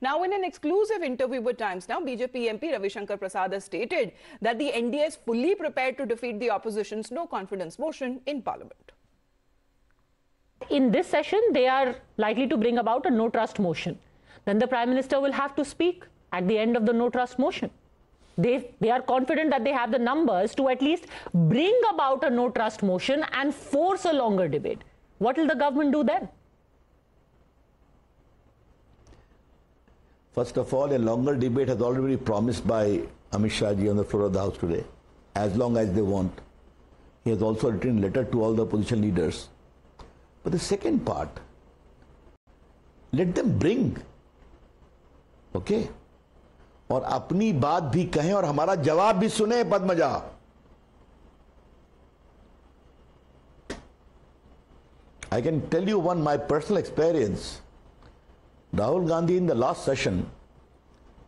Now, in an exclusive interview with Times Now, BJP MP Ravi Shankar Prasad has stated that the NDA is fully prepared to defeat the opposition's no confidence motion in Parliament. In this session, they are likely to bring about a no trust motion. Then the Prime Minister will have to speak at the end of the no trust motion. They are confident that they have the numbers to at least bring about a no trust motion and force a longer debate. What will the government do then? First of all, a longer debate has already been promised by Amit Shahji on the floor of the House today, as long as they want. He has also written a letter to all the opposition leaders. But the second part, let them bring, okay? और अपनी बात भी कहें और हमारा जवाब भी सुने बदमजा. I can tell you one my personal experience. Rahul Gandhi in the last session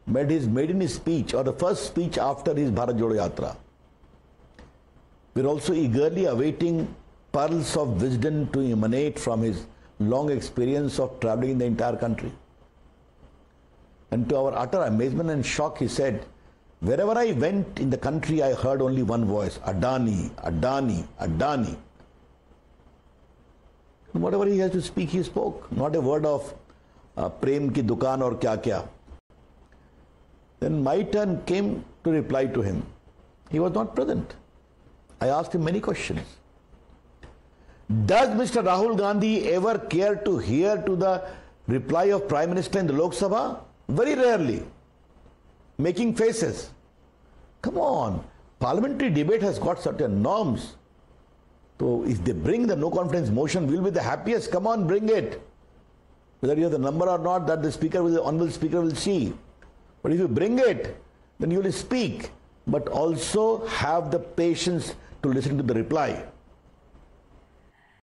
made his speech or the first speech after his Bharat Jodo Yatra. We're also eagerly awaiting pearls of wisdom to emanate from his long experience of traveling in the entire country. And to our utter amazement and shock, he said, wherever I went in the country, I heard only one voice, Adani, Adani, Adani. And whatever he has to speak, he spoke. Not a word of prem ki dukan or kya kya. Then my turn came to reply to him. He was not present. I asked him many questions. Does Mr. Rahul Gandhi ever care to hear to the reply of Prime Minister in the Lok Sabha? Very rarely, making faces. Come on, parliamentary debate has got certain norms. So if they bring the no confidence motion, we'll be the happiest. Come on, bring it. Whether you have the number or not, that the speaker, the honorable speaker will see. But if you bring it, then you will speak, but also have the patience to listen to the reply.